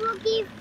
will give